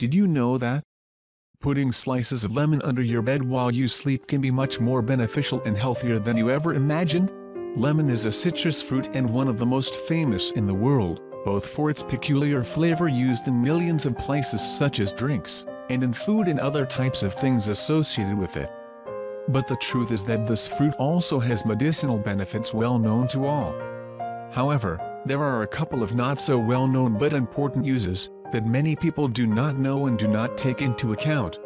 Did you know that? Putting slices of lemon under your bed while you sleep can be much more beneficial and healthier than you ever imagined. Lemon is a citrus fruit and one of the most famous in the world, both for its peculiar flavor used in millions of places such as drinks, and in food and other types of things associated with it. But the truth is that this fruit also has medicinal benefits well known to all. However, there are a couple of not so well known but important uses that many people do not know and do not take into account.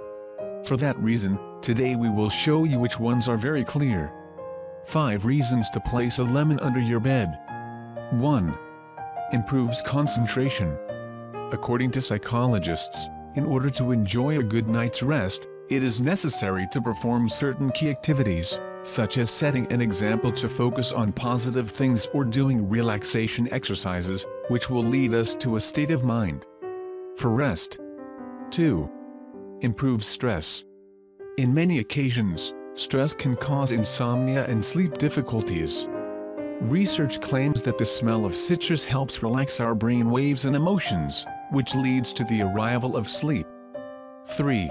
For that reason, today we will show you which ones are very clear. 5 reasons to place a lemon under your bed. 1. Improves concentration. According to psychologists, in order to enjoy a good night's rest, it is necessary to perform certain key activities, such as setting an example to focus on positive things or doing relaxation exercises, which will lead us to a state of mind for rest. 2. Improves stress. In many occasions, stress can cause insomnia and sleep difficulties. Research claims that the smell of citrus helps relax our brain waves and emotions, which leads to the arrival of sleep. 3.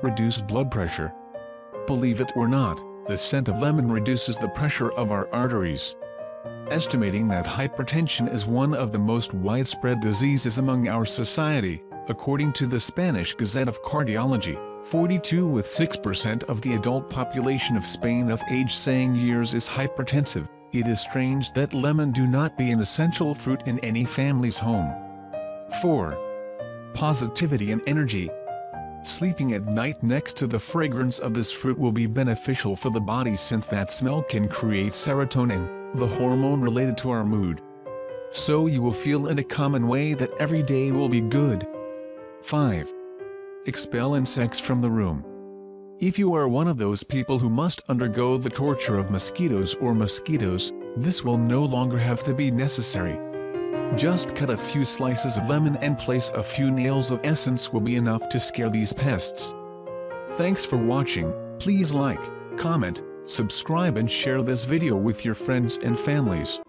Reduces blood pressure. Believe it or not, the scent of lemon reduces the pressure of our arteries. Estimating that hypertension is one of the most widespread diseases among our society, according to the Spanish Gazette of Cardiology, 42.6% of the adult population of Spain of age saying years is hypertensive. It is strange that lemon do not be an essential fruit in any family's home. 4. Positivity and energy. Sleeping at night next to the fragrance of this fruit will be beneficial for the body, since that smell can create serotonin, the hormone related to our mood. So you will feel in a common way that every day will be good. 5. Expel insects from the room. If you are one of those people who must undergo the torture of mosquitoes, this will no longer have to be necessary. Just cut a few slices of lemon and place a few nails of essence will be enough to scare these pests. Thanks for watching. Please like, comment, subscribe and share this video with your friends and families.